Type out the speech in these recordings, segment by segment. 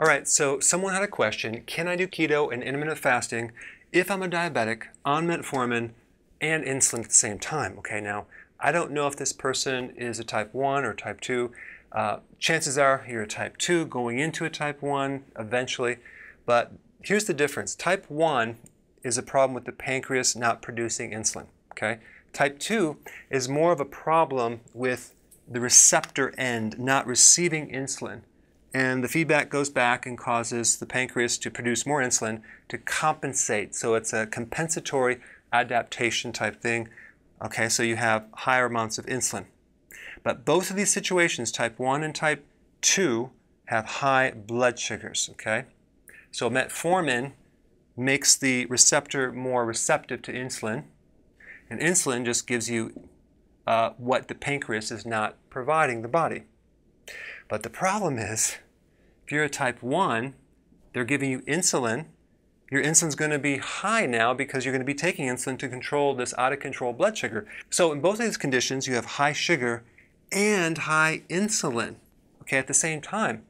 All right, so someone had a question. Can I do keto and intermittent fasting if I'm a diabetic on metformin and insulin at the same time? Okay, now, I don't know if this person is a type 1 or type 2. Chances are you're a type 2 going into a type 1 eventually. But here's the difference. Type 1 is a problem with the pancreas not producing insulin, okay? Type 2 is more of a problem with the receptor end not receiving insulin. And the feedback goes back and causes the pancreas to produce more insulin to compensate. So it's a compensatory adaptation type thing. Okay, so you have higher amounts of insulin. But both of these situations, type 1 and type 2, have high blood sugars, okay? So metformin makes the receptor more receptive to insulin, and insulin just gives you what the pancreas is not providing the body. But the problem is, if you're a type 1, they're giving you insulin. Your insulin's going to be high now because you're going to be taking insulin to control this out-of-control blood sugar. So in both of these conditions, you have high sugar and high insulin, okay, at the same time.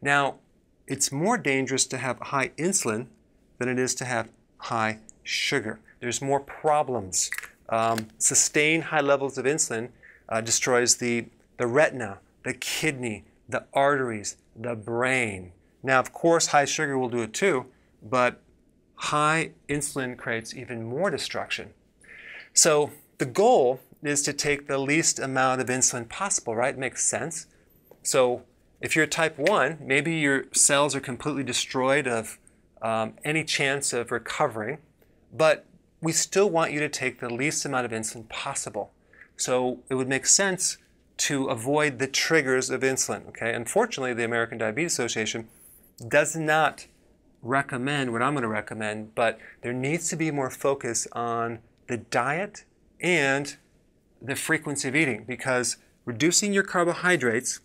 Now, it's more dangerous to have high insulin than it is to have high sugar. There's more problems. Sustained high levels of insulin destroys the retina, the kidney, the arteries, the brain. Now, of course, high sugar will do it too, but high insulin creates even more destruction. So the goal is to take the least amount of insulin possible, right? It makes sense. So if you're type 1, maybe your cells are completely destroyed of any chance of recovering, but we still want you to take the least amount of insulin possible. So it would make sense to avoid the triggers of insulin, okay? Unfortunately, the American Diabetes Association does not recommend what I'm going to recommend, but there needs to be more focus on the diet and the frequency of eating, because reducing your carbohydrates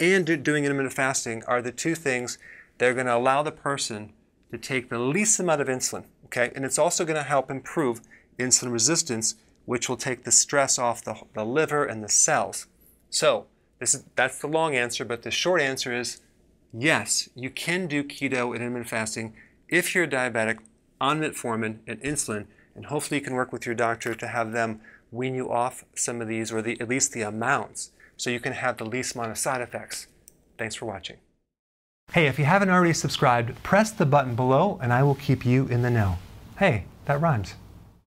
and doing intermittent fasting are the two things that are going to allow the person to take the least amount of insulin, okay? And it's also going to help improve insulin resistance, which will take the stress off the liver and the cells. So that's the long answer, but the short answer is yes, you can do keto and intermittent fasting if you're diabetic on metformin and insulin, and hopefully you can work with your doctor to have them wean you off some of these, or at least the amounts, so you can have the least amount of side effects. Thanks for watching. Hey, if you haven't already subscribed, press the button below and I will keep you in the know. Hey, that rhymes.